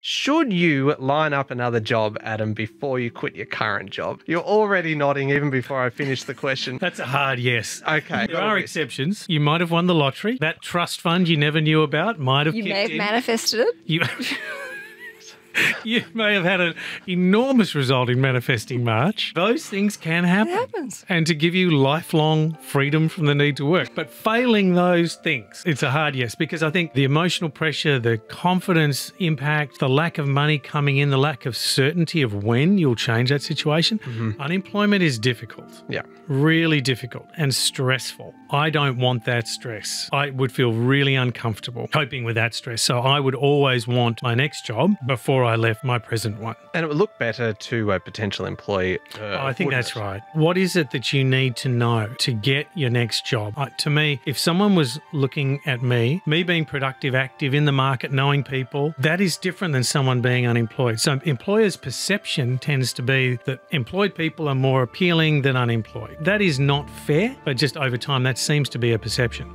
Should you line up another job, Adam, before you quit your current job? You're already nodding even before I finish the question. That's a hard yes. Okay. There are exceptions. You might have won the lottery. That trust fund you never knew about might have kicked in. You may have manifested it. You may have had an enormous result in manifesting March. Those things can happen. It happens. And to give you lifelong freedom from the need to work. But failing those things, it's a hard yes, because I think the emotional pressure, the confidence impact, the lack of money coming in, the lack of certainty of when you'll change that situation. Mm-hmm. Unemployment is difficult. Yeah. Really difficult and stressful. I don't want that stress. I would feel really uncomfortable coping with that stress. So I would always want my next job before I left my present one. And it would look better to a potential employee. I think that's right. What is it that you need to know to get your next job? To me, if someone was looking at me being productive, active in the market, knowing people, that is different than someone being unemployed. So employers' perception tends to be that employed people are more appealing than unemployed. That is not fair, but just over time, that seems to be a perception.